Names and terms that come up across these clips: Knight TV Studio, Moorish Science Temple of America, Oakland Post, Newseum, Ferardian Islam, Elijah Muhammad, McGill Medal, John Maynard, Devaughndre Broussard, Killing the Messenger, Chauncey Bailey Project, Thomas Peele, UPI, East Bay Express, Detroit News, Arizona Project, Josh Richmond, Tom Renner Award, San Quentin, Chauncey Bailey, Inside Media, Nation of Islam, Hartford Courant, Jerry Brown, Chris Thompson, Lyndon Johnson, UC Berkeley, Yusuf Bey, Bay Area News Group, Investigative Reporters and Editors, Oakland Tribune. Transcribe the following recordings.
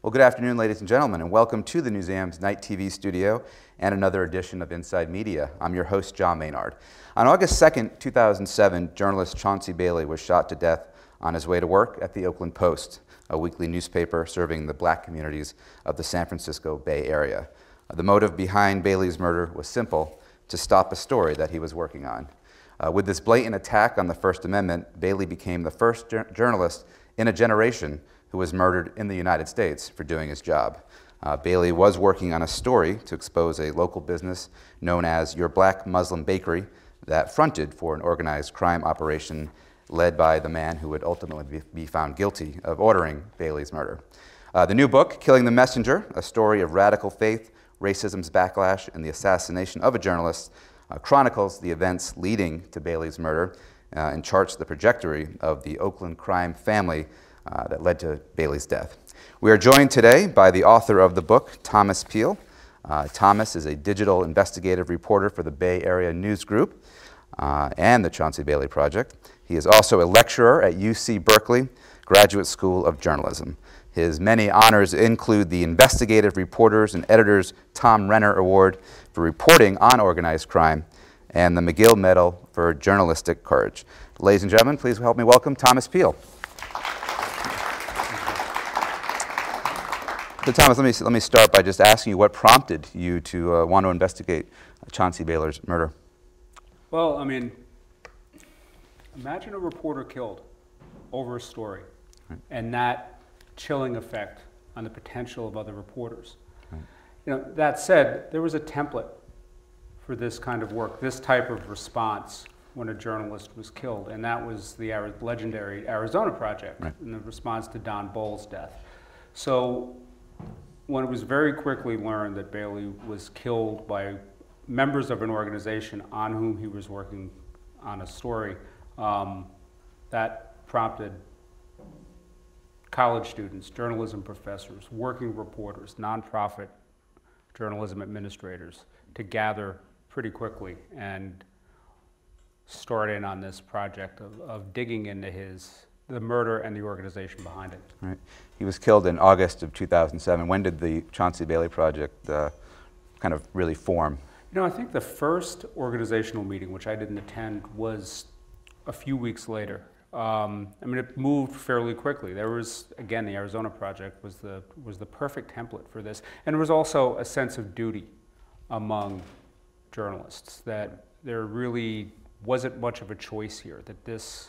Well, good afternoon, ladies and gentlemen, and welcome to the Newsam's Knight TV Studio and another edition of Inside Media. I'm your host, John Maynard. On August 2nd, 2007, journalist Chauncey Bailey was shot to death on his way to work at the Oakland Post, a weekly newspaper serving the black communities of the San Francisco Bay Area. The motive behind Bailey's murder was simple: to stop a story that he was working on. With this blatant attack on the First Amendment, Bailey became the first journalist in a generation who was murdered in the United States for doing his job. Bailey was working on a story to expose a local business known as Your Black Muslim Bakery that fronted for an organized crime operation led by the man who would ultimately be found guilty of ordering Bailey's murder. The new book, Killing the Messenger, a story of radical faith, racism's backlash, and the assassination of a journalist, chronicles the events leading to Bailey's murder and charts the trajectory of the Oakland crime family that led to Bailey's death. We are joined today by the author of the book, Thomas Peele. Thomas is a digital investigative reporter for the Bay Area News Group and the Chauncey Bailey Project. He is also a lecturer at UC Berkeley Graduate School of Journalism. His many honors include the Investigative Reporters and Editors Tom Renner Award for reporting on organized crime and the McGill Medal for journalistic courage. Ladies and gentlemen, please help me welcome Thomas Peele. So Thomas, let me start by just asking you what prompted you to want to investigate Chauncey Bailey's murder. Well, I mean, imagine a reporter killed over a story, right, and that chilling effect on the potential of other reporters. Right. You know, that said, there was a template for this kind of work, this type of response when a journalist was killed, and that was the legendary Arizona Project, right, in the response to Don Bolles' death. So, when it was very quickly learned that Bailey was killed by members of an organization on whom he was working on a story, that prompted college students, journalism professors, working reporters, nonprofit journalism administrators to gather pretty quickly and start in on this project of digging into the murder and the organization behind it. Right. He was killed in August of 2007. When did the Chauncey Bailey Project kind of really form? You know, I think the first organizational meeting, which I didn't attend, was a few weeks later. I mean, it moved fairly quickly. There was, again, the Arizona Project was the perfect template for this. And there was also a sense of duty among journalists that there really wasn't much of a choice here, that this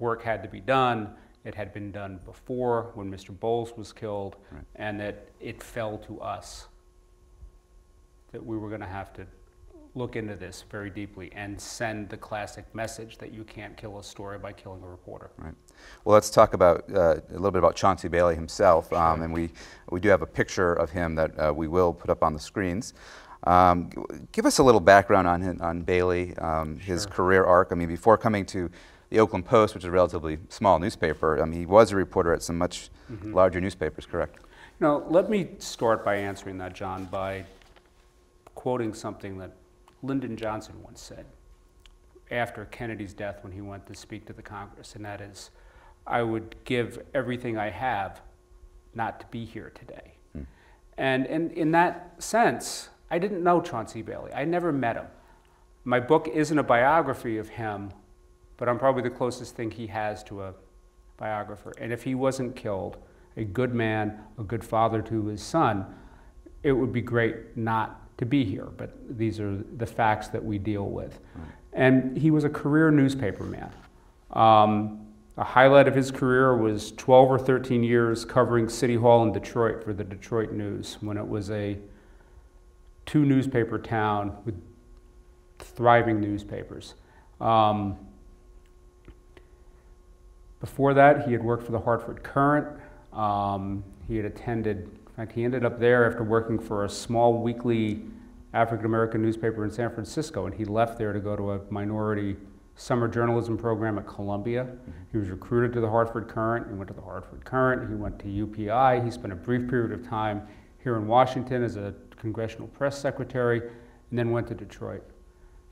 work had to be done. It had been done before when Mr. Bolles was killed, right, and that it fell to us that we were going to have to look into this very deeply and send the classic message that you can't kill a story by killing a reporter. Right. Well, let's talk about a little bit about Chauncey Bailey himself, and we do have a picture of him that we will put up on the screens. Give us a little background on Bailey, his career arc. I mean, before coming to the Oakland Post, which is a relatively small newspaper, I mean, he was a reporter at some much larger newspapers, correct? You know, let me start by answering that, John, by quoting something that Lyndon Johnson once said after Kennedy's death when he went to speak to the Congress, and that is, "I would give everything I have not to be here today." Mm. And in that sense, I didn't know Chauncey Bailey. I never met him. My book isn't a biography of him, but I'm probably the closest thing he has to a biographer. And if he wasn't killed, a good man, a good father to his son, it would be great not to be here. But these are the facts that we deal with. Right. And he was a career newspaper man. A highlight of his career was 12 or 13 years covering City Hall in Detroit for the Detroit News, when it was a two-newspaper town with thriving newspapers. Before that, he had worked for the Hartford Courant. He had attended, in fact, he ended up there after working for a small weekly African-American newspaper in San Francisco, and he left there to go to a minority summer journalism program at Columbia. Mm-hmm. He was recruited to the Hartford Courant. He went to the Hartford Courant. He went to UPI. He spent a brief period of time here in Washington as a congressional press secretary, and then went to Detroit.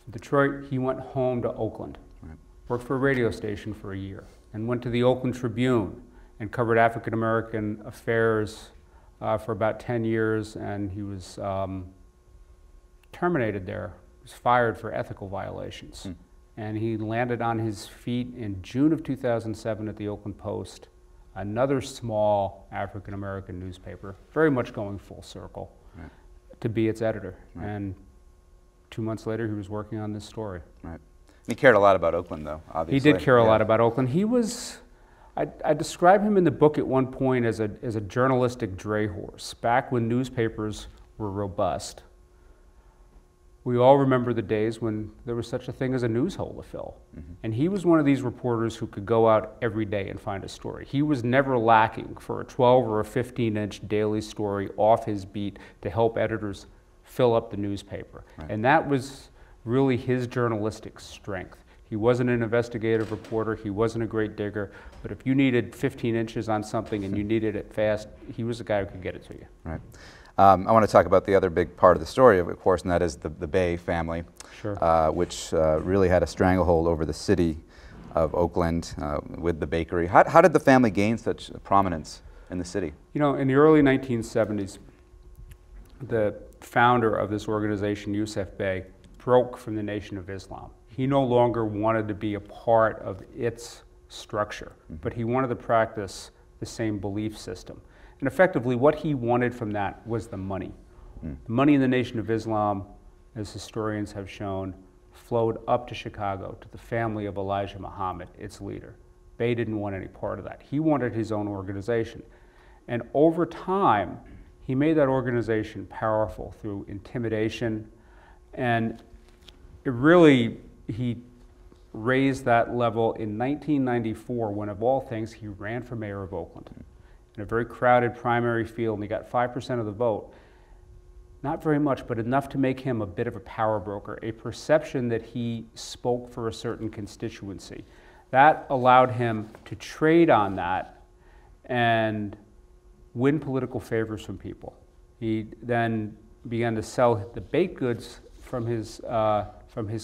From Detroit, he went home to Oakland, right, worked for a radio station for a year, and went to the Oakland Tribune and covered African-American affairs for about 10 years, and he was terminated there. He was fired for ethical violations. Mm. And he landed on his feet in June of 2007 at the Oakland Post, another small African-American newspaper, very much going full circle, right, to be its editor. Right. And 2 months later, he was working on this story. Right. He cared a lot about Oakland, though, obviously. He did care, yeah, a lot about Oakland. He was, I describe him in the book at one point as a journalistic dray horse. Back when newspapers were robust, we all remember the days when there was such a thing as a news hole to fill. Mm-hmm. And he was one of these reporters who could go out every day and find a story. He was never lacking for a 12 or a 15-inch daily story off his beat to help editors fill up the newspaper. Right. And that was really his journalistic strength. He wasn't an investigative reporter, he wasn't a great digger, but if you needed 15 inches on something and you needed it fast, he was the guy who could get it to you. Right. I want to talk about the other big part of the story, of course, and that is the Bay family, sure, which really had a stranglehold over the city of Oakland with the bakery. How did the family gain such prominence in the city? You know, in the early 1970s, the founder of this organization, Yusuf Bey, broke from the Nation of Islam. He no longer wanted to be a part of its structure, mm-hmm, but he wanted to practice the same belief system. And effectively, what he wanted from that was the money. Mm. The money in the Nation of Islam, as historians have shown, flowed up to Chicago, to the family of Elijah Muhammad, its leader. Bey didn't want any part of that. He wanted his own organization. And over time, he made that organization powerful through intimidation. And it really, he raised that level in 1994 when, of all things, he ran for mayor of Oakland. Mm. In a very crowded primary field, and he got 5% of the vote. Not very much, but enough to make him a bit of a power broker, a perception that he spoke for a certain constituency. That allowed him to trade on that and win political favors from people. He then began to sell the baked goods from his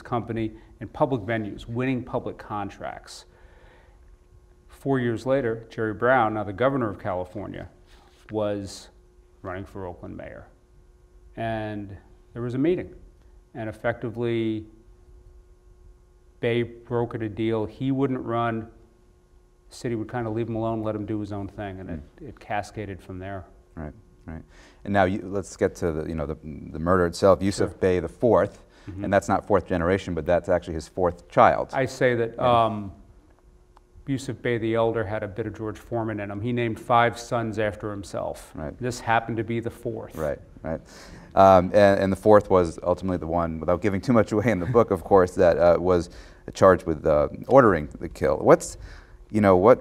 company in public venues, winning public contracts. 4 years later, Jerry Brown, now the governor of California, was running for Oakland mayor. And there was a meeting. And effectively, Bey brokered a deal. He wouldn't run. The city would kind of leave him alone, let him do his own thing. And it cascaded from there. Right, right. And now let's get to the murder itself. Yusuf, sure, Bey IV, mm-hmm, and that's not fourth generation, but that's actually his fourth child. I say that. Yeah. Yusuf Bey the Elder had a bit of George Foreman in him. He named 5 sons after himself. Right. This happened to be the fourth. Right, right. And the fourth was ultimately the one, without giving too much away in the book, of course, that was charged with ordering the kill. What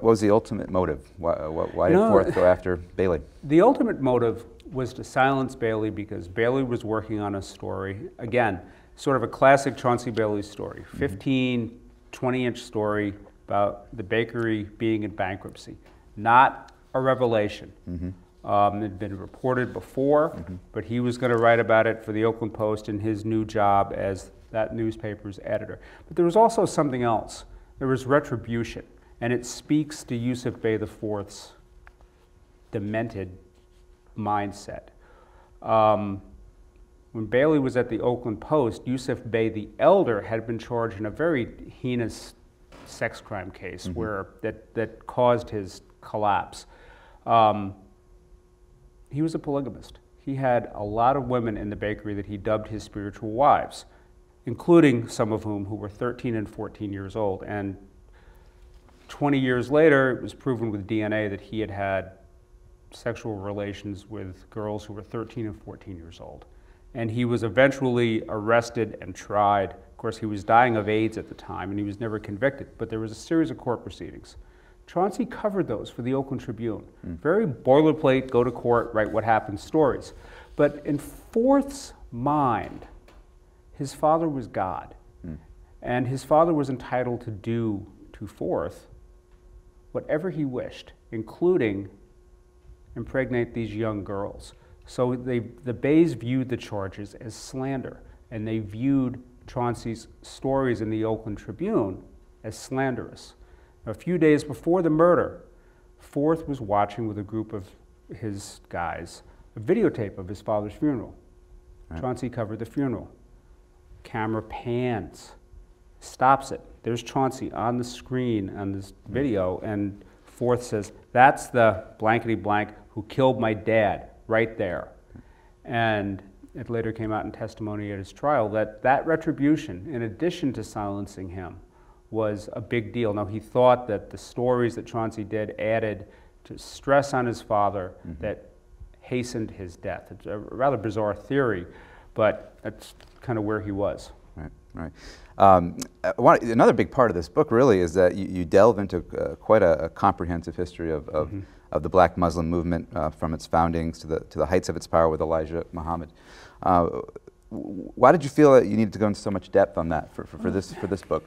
was the ultimate motive? Why did fourth go after Bailey? The ultimate motive was to silence Bailey because Bailey was working on a story, again, sort of a classic Chauncey Bailey story, 15, 20-inch story, about the bakery being in bankruptcy. Not a revelation. Mm-hmm. It had been reported before, mm-hmm, but he was going to write about it for the Oakland Post in his new job as that newspaper's editor. But there was also something else. There was retribution, and it speaks to Yusuf Bey IV's demented mindset. When Bailey was at the Oakland Post, Yusuf Bey the Elder had been charged in a very heinous sex crime case, mm-hmm, where that caused his collapse. He was a polygamist. He had a lot of women in the bakery that he dubbed his spiritual wives, including some of whom were 13 and 14 years old. And 20 years later, it was proven with DNA that he had had sexual relations with girls who were 13 and 14 years old. And he was eventually arrested and tried. Of course, he was dying of AIDS at the time, and he was never convicted, but there was a series of court proceedings. Chauncey covered those for the Oakland Tribune. Mm. Very boilerplate, go to court, write what happened stories. But in Fourth's mind, his father was God, mm, and his father was entitled to do to Fourth whatever he wished, including impregnate these young girls. So the Beys viewed the charges as slander, and they viewed Chauncey's stories in the Oakland Tribune as slanderous. A few days before the murder, Fourth was watching with a group of his guys a videotape of his father's funeral. Right. Chauncey covered the funeral. Camera pans, stops it. There's Chauncey on the screen on this video, and Forth says, "That's the blankety blank who killed my dad right there." And it later came out in testimony at his trial that that retribution, in addition to silencing him, was a big deal. Now, he thought that the stories that Chauncey did added to stress on his father that hastened his death. It's a rather bizarre theory, but that's kind of where he was. Right, right. Another big part of this book really is that you delve into quite a comprehensive history of the Black Muslim movement, from its foundings to the heights of its power with Elijah Muhammad. Why did you feel that you needed to go into so much depth on that for this book?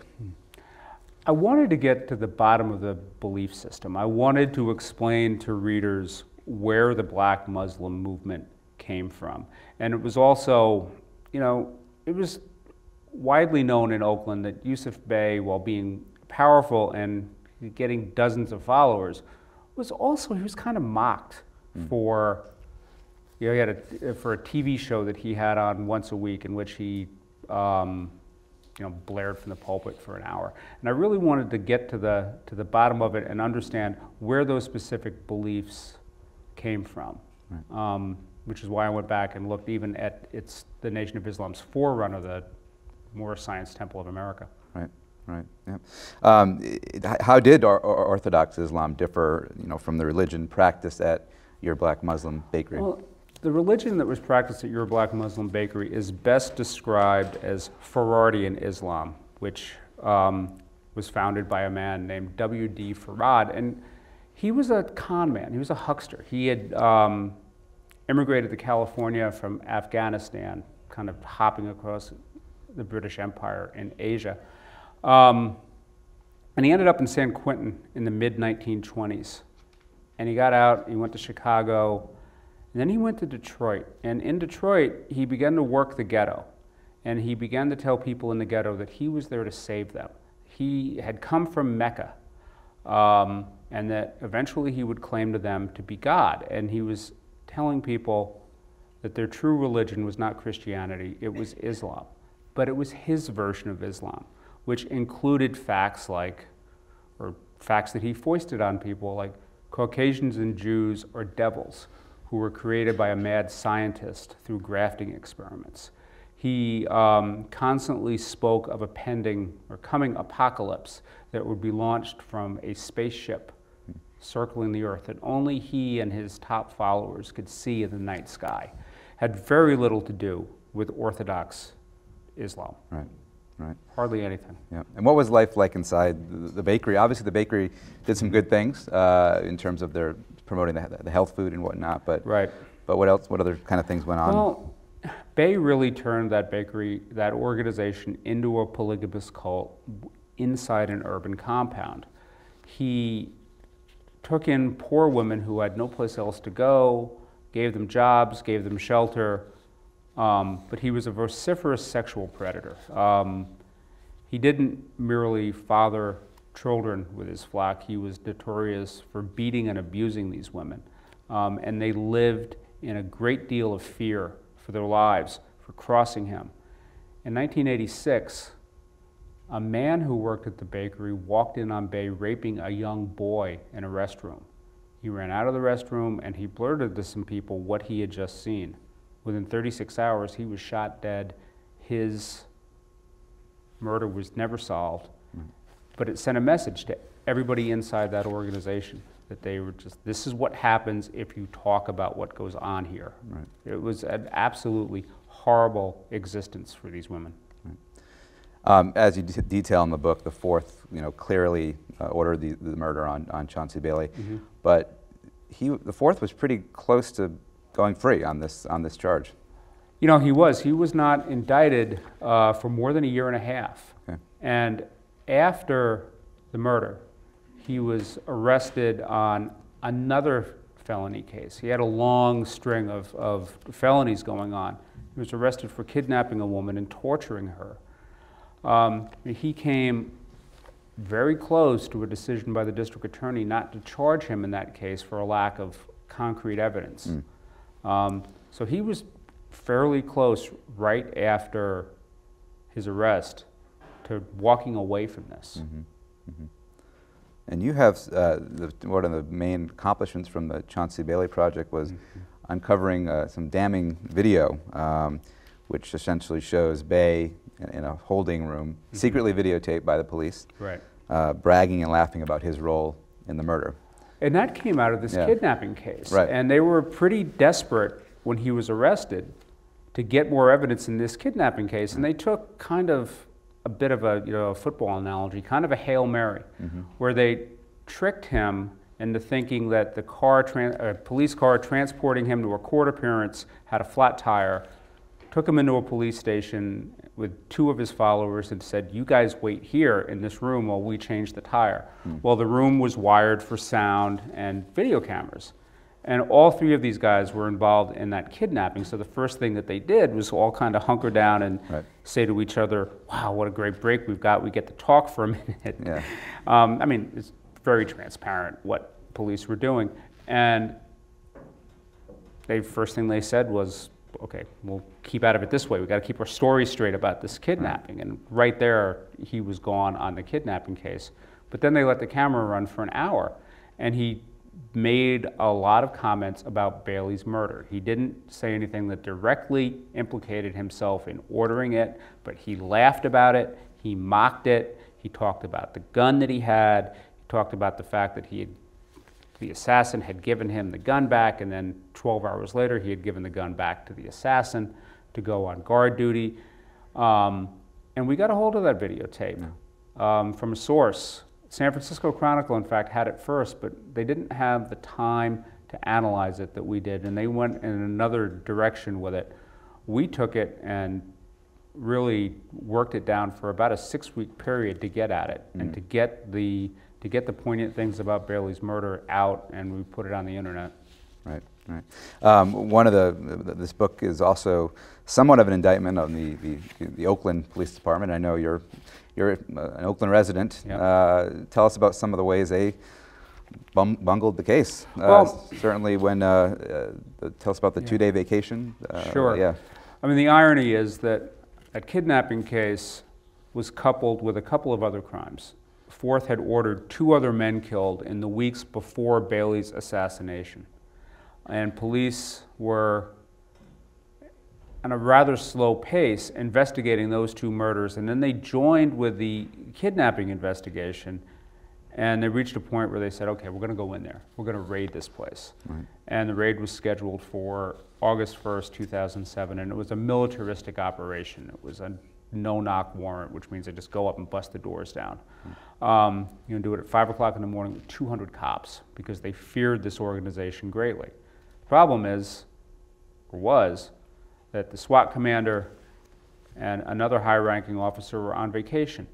I wanted to get to the bottom of the belief system. I wanted to explain to readers where the Black Muslim movement came from. And it was also, you know, it was widely known in Oakland that Yusuf Bey, while being powerful and getting dozens of followers, was also, he was kind of mocked for, you know, he had for a TV show that he had on once a week in which he, you know, blared from the pulpit for an hour. And I really wanted to get to the bottom of it and understand where those specific beliefs came from, right. Which is why I went back and looked even at the Nation of Islam's forerunner, the Moorish Science Temple of America. Right, right. Yeah. How did Orthodox Islam differ, you know, from the religion practiced at Your Black Muslim Bakery? Well, the religion that was practiced at Your Black Muslim Bakery is best described as Ferardian Islam, which was founded by a man named W.D. Fard, and he was a con man. He was a huckster. He had immigrated to California from Afghanistan, kind of hopping across the British Empire in Asia. And he ended up in San Quentin in the mid-1920s. And he got out, he went to Chicago, and then he went to Detroit. And in Detroit, he began to work the ghetto. And he began to tell people in the ghetto that he was there to save them. He had come from Mecca, and that eventually he would claim to them to be God. And he was telling people that their true religion was not Christianity, it was Islam. But it was his version of Islam, which included facts that he foisted on people, like Caucasians and Jews are devils who were created by a mad scientist through grafting experiments. He constantly spoke of a pending or coming apocalypse that would be launched from a spaceship circling the earth that only he and his top followers could see in the night sky. Had very little to do with Orthodox Islam. Right, right. Hardly anything. Yeah. And what was life like inside the bakery? Obviously, the bakery did some good things in terms of their promoting the health food and whatnot. But right. But what else? What other kind of things went on? Well, Bey really turned that bakery, that organization, into a polygamous cult inside an urban compound. He took in poor women who had no place else to go, gave them jobs, gave them shelter. But he was a vociferous sexual predator. He didn't merely father children with his flock. He was notorious for beating and abusing these women. And they lived in a great deal of fear for their lives, for crossing him. In 1986, a man who worked at the bakery walked in on Bey raping a young boy in a restroom. He ran out of the restroom and he blurted to some people what he had just seen. Within 36 hours, he was shot dead. His murder was never solved, but it sent a message to everybody inside that organization that they were just, this is what happens if you talk about what goes on here. Right. It was an absolutely horrible existence for these women. Right. As you detail in the book, the Fourth, you know, clearly ordered the murder on Chauncey Bailey, but the Fourth was pretty close to going free on this charge. You know, he was not indicted for more than a year and a half. Okay. And after the murder, he was arrested on another felony case. He had a long string of felonies going on. He was arrested for kidnapping a woman and torturing her. He came very close to a decision by the district attorney not to charge him in that case for a lack of concrete evidence. So he was fairly close right after his arrest to walking away from this. Mm-hmm. Mm-hmm. And you have, one of the main accomplishments from the Chauncey Bailey Project was uncovering some damning video, which essentially shows Bay in a holding room, secretly videotaped by the police, right, bragging and laughing about his role in the murder. And that came out of this kidnapping case. Right. And they were pretty desperate when he was arrested to get more evidence in this kidnapping case, and they took kind of a bit of a, a football analogy, kind of a Hail Mary, where they tricked him into thinking that the car, police car transporting him to a court appearance had a flat tire, took him into a police station with two of his followers and said, you guys wait here in this room while we change the tire. Well, the room was wired for sound and video cameras. And all three of these guys were involved in that kidnapping. So the first thing that they did was all kind of hunker down and say to each other, wow, what a great break we've got. We get to talk for a minute. Yeah. I mean, it's very transparent what police were doing. And the first thing they said was, okay, we'll keep out of it this way. We've got to keep our story straight about this kidnapping. Right. And right there, he was gone on the kidnapping case. But then they let the camera run for an hour, and he made a lot of comments about Bailey's murder. He didn't say anything that directly implicated himself in ordering it, but he laughed about it, he mocked it, he talked about the gun that he had, he talked about the fact that he had, the assassin had given him the gun back, and then 12 hours later he had given the gun back to the assassin to go on guard duty. And we got a hold of that videotape from a source. San Francisco Chronicle, in fact, had it first, but they didn't have the time to analyze it that we did, and they went in another direction with it. We took it and really worked it down for about a 6-week period to get at it and to get the poignant things about Bailey's murder out, and we put it on the internet. Right, right. One of the this book is also somewhat of an indictment on the Oakland Police Department. I know you're an Oakland resident. Yep. Tell us about some of the ways they bungled the case. Well, certainly when, tell us about the 2-day vacation. Sure. Yeah. I mean, the irony is that that kidnapping case was coupled with a couple of other crimes. Forth had ordered 2 other men killed in the weeks before Bailey's assassination. And police were, on a rather slow pace, investigating those 2 murders, and then they joined with the kidnapping investigation, and they reached a point where they said, okay, we're gonna go in there, we're gonna raid this place. Right. And the raid was scheduled for August 1st, 2007, and it was a militaristic operation. It was a no-knock warrant, which means they just go up and bust the doors down. You can do it at 5 o'clock in the morning with 200 cops, because they feared this organization greatly. The problem is, or was, that the SWAT commander and another high-ranking officer were on vacation.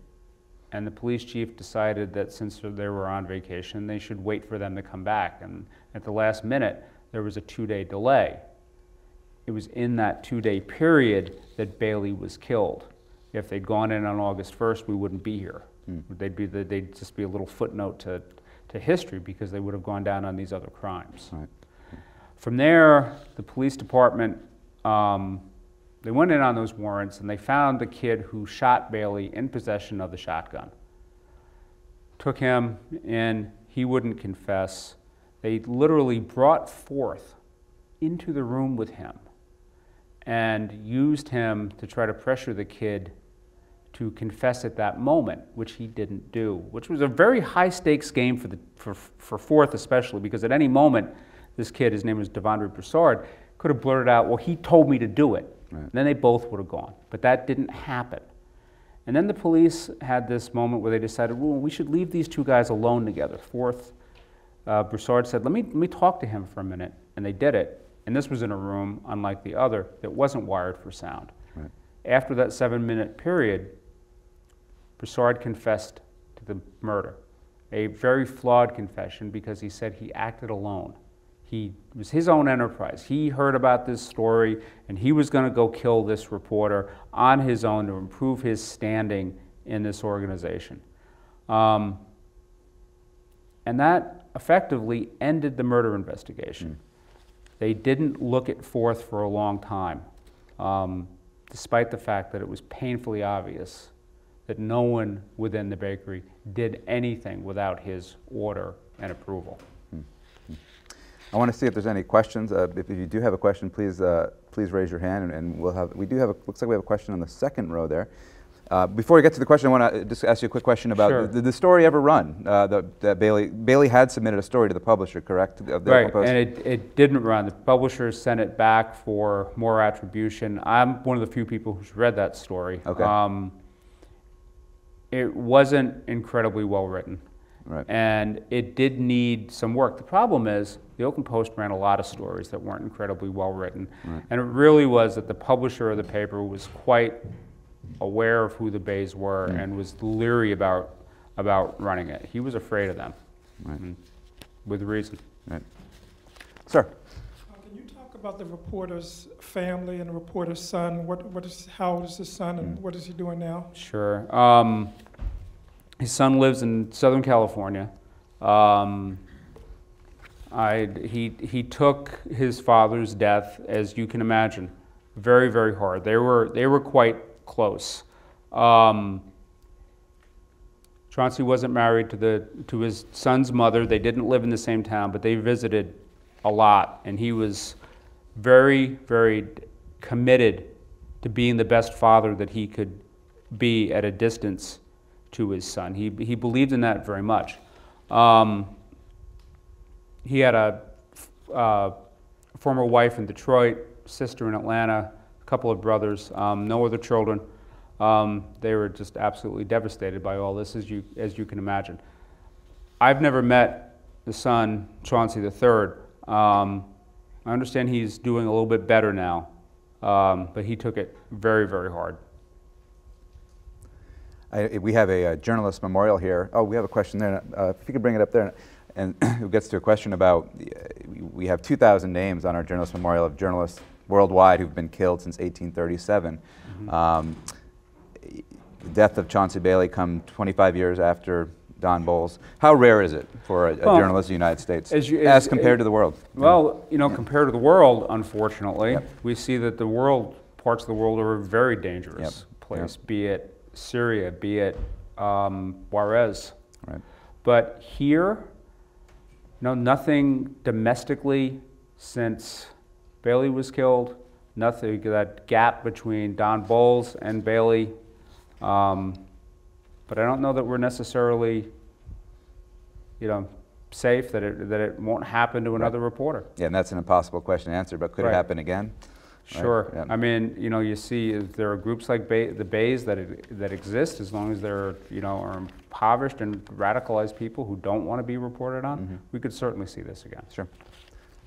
And the police chief decided that since they were on vacation, they should wait for them to come back. And at the last minute, there was a 2-day delay. It was in that 2-day period that Bailey was killed. If they'd gone in on August 1st, we wouldn't be here. They'd just be a little footnote to history, because they would have gone down on these other crimes. Right. From there, the police department, they went in on those warrants, and they found the kid who shot Bailey in possession of the shotgun. Took him in, he wouldn't confess. They literally brought Forth into the room with him and used him to try to pressure the kid to confess at that moment, which he didn't do, which was a very high-stakes game for Forth especially, because at any moment, this kid, his name was Devaughndre Broussard, could have blurted out, well, he told me to do it. Right. And then they both would have gone, but that didn't happen. And then the police had this moment where they decided, well, we should leave these 2 guys alone together. Forth, Broussard said, let me talk to him for a minute, and they did it. And this was in a room, unlike the other, that wasn't wired for sound. Right. After that 7-minute period, Broussard confessed to the murder. A very flawed confession, because he said he acted alone. He it was his own enterprise. He heard about this story, and he was going to go kill this reporter on his own to improve his standing in this organization. And that effectively ended the murder investigation. They didn't look at Forth for a long time, despite the fact that it was painfully obvious that no one within the bakery did anything without his order and approval. I want to see if there's any questions. If you do have a question, please please raise your hand, and we'll have. Looks like we have a question on the second row there. Before we get to the question, I want to just ask you a quick question about did the story ever run? Bailey had submitted a story to the publisher, correct? Right, and it didn't run. The publisher sent it back for more attribution. I'm one of the few people who's read that story. Okay. It wasn't incredibly well written, right, and it did need some work. The problem is the Oakland Post ran a lot of stories that weren't incredibly well written, right, and it really was that the publisher of the paper was quite aware of who the Bays were, mm, and was leery about running it. He was afraid of them, right, with reason. Right. Sir, can you talk about the reporter's family and the reporter's son? How old is his son, and what is he doing now? Sure. His son lives in Southern California. He took his father's death, as you can imagine, very, very hard. They were quite close. Chauncey wasn't married to his son's mother. They didn't live in the same town, but they visited a lot, and he was very, very committed to being the best father that he could be at a distance to his son. He believed in that very much. He had a former wife in Detroit, sister in Atlanta, couple of brothers, no other children. They were just absolutely devastated by all this, as you can imagine. I've never met the son, Chauncey III. I understand he's doing a little bit better now, but he took it very, very hard. We have a journalist memorial here. Oh, we have a question there. If you could bring it up there. And it gets to a question about, we have 2,000 names on our journalist memorial of journalists worldwide who've been killed since 1837. Mm-hmm. The death of Chauncey Bailey come 25 years after Don Bolles. How rare is it for a journalist in the United States as compared to the world? Well, you know, compared to the world, unfortunately, yep, we see that the world, parts of the world are a very dangerous, yep, place, yep, be it Syria, be it Juarez. Right. But here, no, nothing domestically since Bailey was killed, nothing, that gap between Don Bolles and Bailey. But I don't know that we're necessarily, you know, safe that it won't happen to another, right, reporter. Yeah, and that's an impossible question to answer, but could, right, it happen again? Sure. Right. Yeah. I mean, you know, you see there are groups like the Bays that exist as long as there are, you know, are impoverished and radicalized people who don't want to be reported on. Mm-hmm. We could certainly see this again. Sure.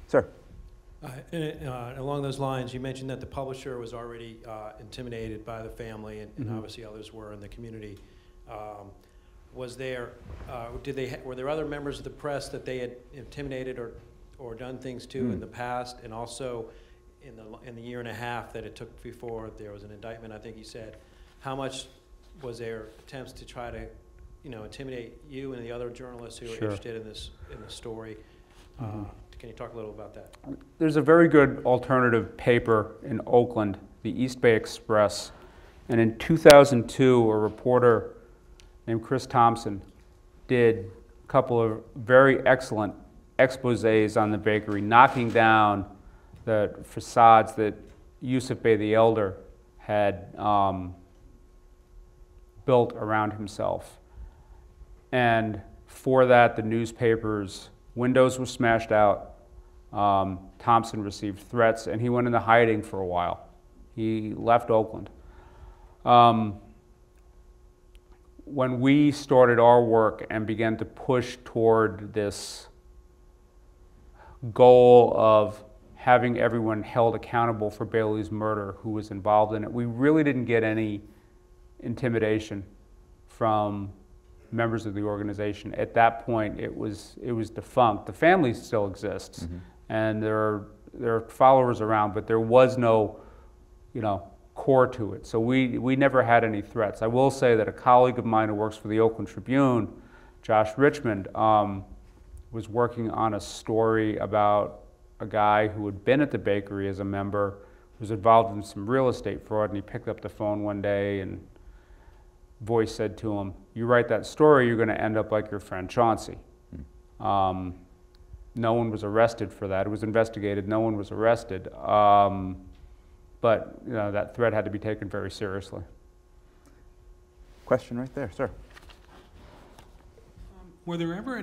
Sir. Along those lines, you mentioned that the publisher was already intimidated by the family, and mm-hmm, obviously others were in the community. Were there other members of the press that they had intimidated or done things to, mm, in the past, and also in the year and a half that it took before there was an indictment? I think you said, how much was there attempts to try to, you know, intimidate you and the other journalists who, sure, were interested in the story? Mm-hmm. Can you talk a little about that? There's a very good alternative paper in Oakland, the East Bay Express, and in 2002, a reporter named Chris Thompson did a couple of very excellent exposés on the bakery, knocking down the facades that Yusuf Bey the Elder had built around himself. And for that, the newspapers' windows were smashed out. Thompson received threats, and he went into hiding for a while. He left Oakland. When we started our work and began to push toward this goal of having everyone held accountable for Bailey's murder who was involved in it, we really didn't get any intimidation from members of the organization. At that point, it was defunct. The family still exists, mm-hmm, and there are followers around, but there was no, you know, core to it. So we never had any threats. I will say that a colleague of mine who works for the Oakland Tribune, Josh Richmond, was working on a story about a guy who had been at the bakery as a member, who was involved in some real estate fraud, and he picked up the phone one day and voice said to him, "You write that story, you're going to end up like your friend Chauncey." Hmm. No one was arrested for that. It was investigated. No one was arrested. But you know, that threat had to be taken very seriously. Question right there, sir. Were there ever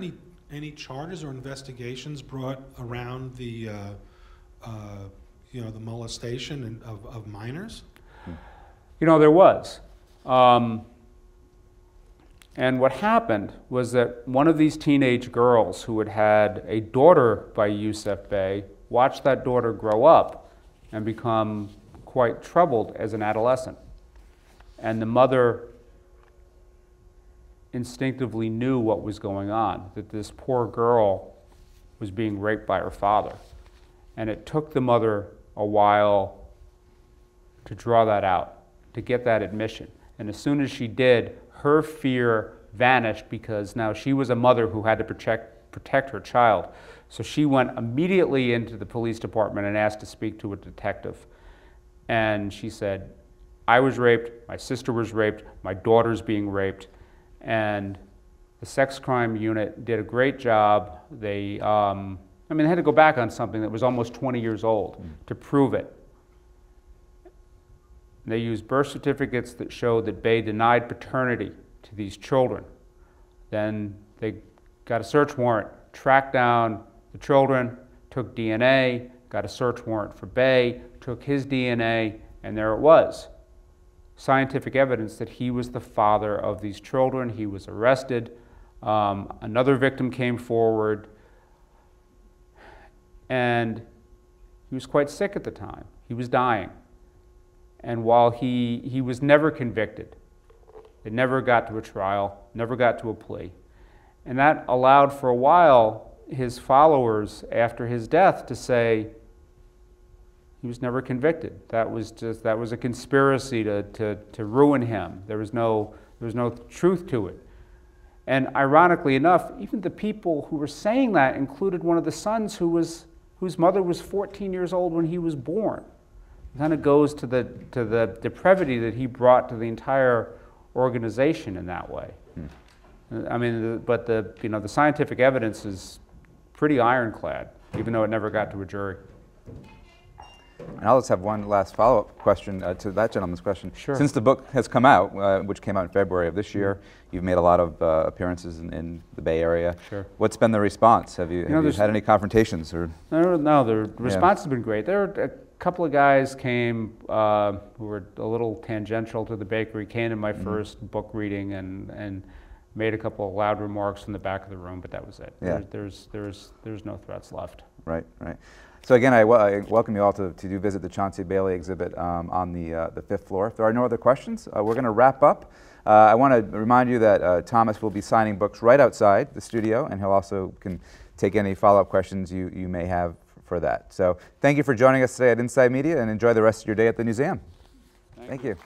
any charges or investigations brought around the you know, the molestation of minors? Hmm. You know, there was. And what happened was that one of these teenage girls who had had a daughter by Yusuf Bey watched that daughter grow up and become quite troubled as an adolescent. And the mother instinctively knew what was going on, that this poor girl was being raped by her father. And it took the mother a while to draw that out, to get that admission. And as soon as she did, her fear vanished because now she was a mother who had to protect her child. So she went immediately into the police department and asked to speak to a detective. And she said, "I was raped, my sister was raped, my daughter's being raped." And the sex crime unit did a great job. They, I mean, they had to go back on something that was almost 20 years old to prove it. They used birth certificates that showed that Bey denied paternity to these children. Then they got a search warrant, tracked down the children, took DNA, got a search warrant for Bey, took his DNA, and there it was. Scientific evidence that he was the father of these children. He was arrested. Another victim came forward, and he was quite sick at the time. He was dying. And while he was never convicted, it never got to a trial, never got to a plea. And that allowed for a while his followers after his death to say he was never convicted. That was just, that was a conspiracy to ruin him. There was no truth to it. And ironically enough, even the people who were saying that included one of the sons who was, whose mother was 14 years old when he was born. Kind of goes to the depravity that he brought to the entire organization in that way. Hmm. I mean, but the, you know, the scientific evidence is pretty ironclad, even though it never got to a jury. And I'll just have one last follow-up question to that gentleman's question. Sure. Since the book has come out, which came out in February of this year, you've made a lot of appearances in the Bay Area. Sure. What's been the response? Have you, you had any confrontations? Or? No, the response has been great. There are a couple of guys came who were a little tangential to the bakery, came to my first book reading and made a couple of loud remarks from the back of the room, but that was it. Yeah. There's no threats left. Right, right. So again, I welcome you all to do visit the Chauncey Bailey exhibit on the 5th floor. If there are no other questions, we're going to wrap up. I want to remind you that Thomas will be signing books right outside the studio, and he'll also can take any follow-up questions you may have for that. So thank you for joining us today at Inside Media, and enjoy the rest of your day at the museum. Thank you.